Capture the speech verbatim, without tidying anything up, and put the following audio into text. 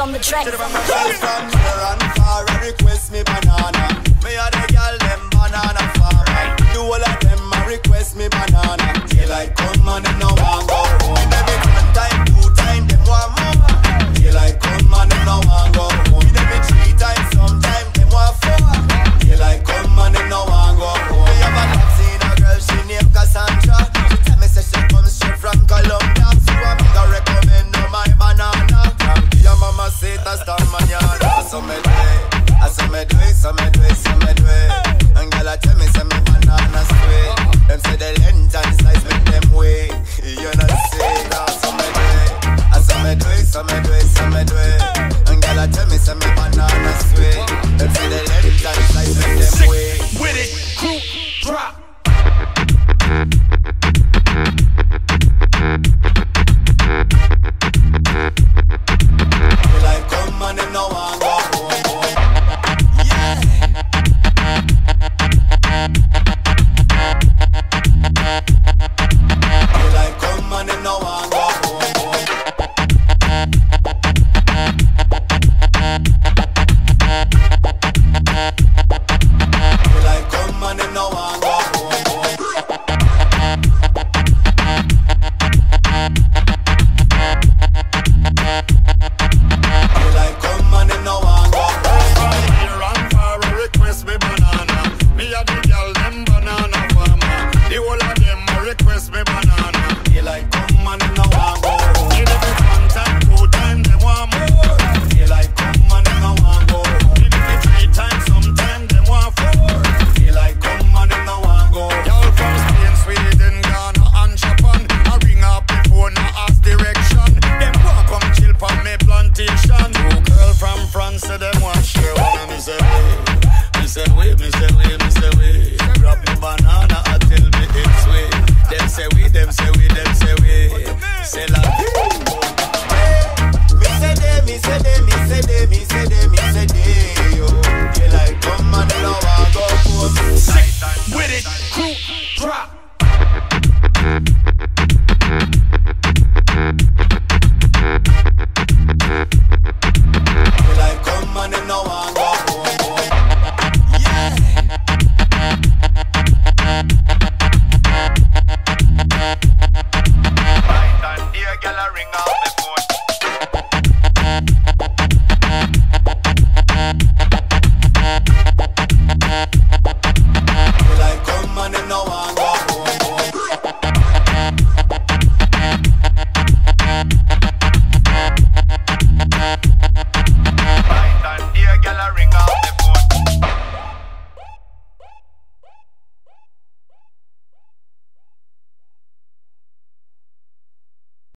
on the track. To the from here and far, I request me banana. Me a the girl them banana farmer. Do all of them I request me banana. They like come and them no want go home. Every one time, two time, them want more. They like come and them no want go home. Every three times, sometime them want four. They like come and them no want go home. Me have a top seen a girl, she named Cassandra. She tell me say she comes straight from Colombia. So I make her recommend her my banana. Mama say that's the manana. So me do it, I so me do it, so me do it, so me do it. And girl I tell me say me banana sweet. Them say the length and size make them way. You know say that so me do it, I so me do it, so me do it, so me do it. And girl I tell me say me banana sweet. Them say the length and size make them way. Sick with it, crew drop. Sick with it, crew drop.